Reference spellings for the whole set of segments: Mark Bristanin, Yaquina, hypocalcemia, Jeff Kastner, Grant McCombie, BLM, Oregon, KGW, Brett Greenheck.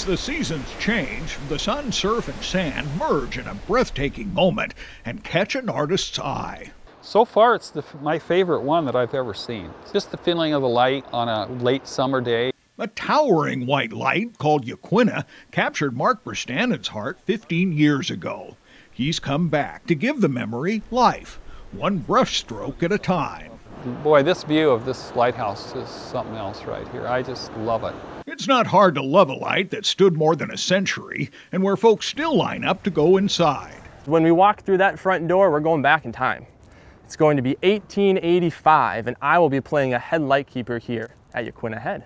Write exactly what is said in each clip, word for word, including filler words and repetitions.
As the seasons change, the sun, surf, and sand merge in a breathtaking moment and catch an artist's eye. So far, it's the, my favorite one that I've ever seen. It's just the feeling of the light on a late summer day. A towering white light called Yaquina captured Mark Bristanin's heart fifteen years ago. He's come back to give the memory life, one brushstroke at a time. Boy, this view of this lighthouse is something else right here. I just love it. It's not hard to love a light that stood more than a century and where folks still line up to go inside. When we walk through that front door, we're going back in time. It's going to be eighteen eighty-five, and I will be playing a head light keeper here at Yaquina Head.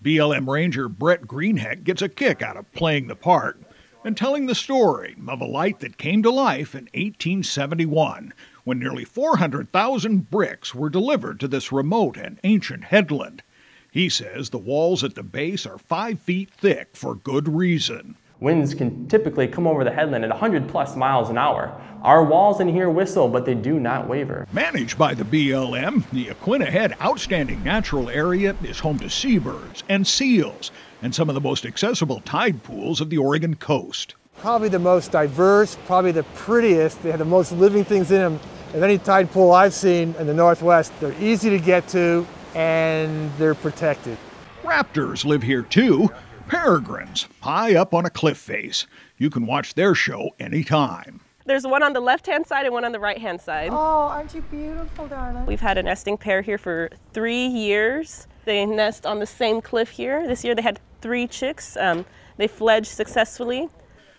B L M Ranger Brett Greenheck gets a kick out of playing the part and telling the story of a light that came to life in eighteen seventy-one, when nearly four hundred thousand bricks were delivered to this remote and ancient headland. He says the walls at the base are five feet thick for good reason. Winds can typically come over the headland at one hundred plus miles an hour. Our walls in here whistle, but they do not waver. Managed by the B L M, the Yaquina Head Outstanding Natural Area is home to seabirds and seals and some of the most accessible tide pools of the Oregon coast. Probably the most diverse, probably the prettiest. They have the most living things in them of any tide pool I've seen in the Northwest. They're easy to get to, and they're protected. Raptors live here too. Peregrines, high up on a cliff face. You can watch their show anytime. There's one on the left-hand side and one on the right-hand side. Oh, aren't you beautiful, darling? We've had a nesting pair here for three years. They nest on the same cliff here. This year they had three chicks. Um, they fledged successfully.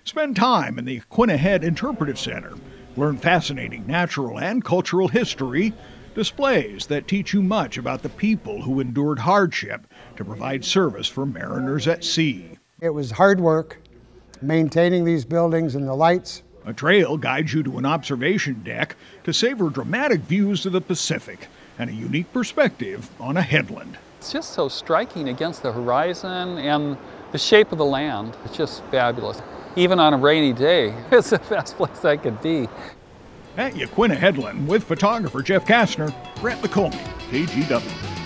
Spend time in the Yaquina Head Interpretive Center. Learn fascinating natural and cultural history, displays that teach you much about the people who endured hardship to provide service for mariners at sea. It was hard work maintaining these buildings and the lights. A trail guides you to an observation deck to savor dramatic views of the Pacific and a unique perspective on a headland. It's just so striking against the horizon and the shape of the land. It's just fabulous. Even on a rainy day, it's the best place I could be. At Yaquina Headland with photographer Jeff Kastner, Grant McCombie, K G W.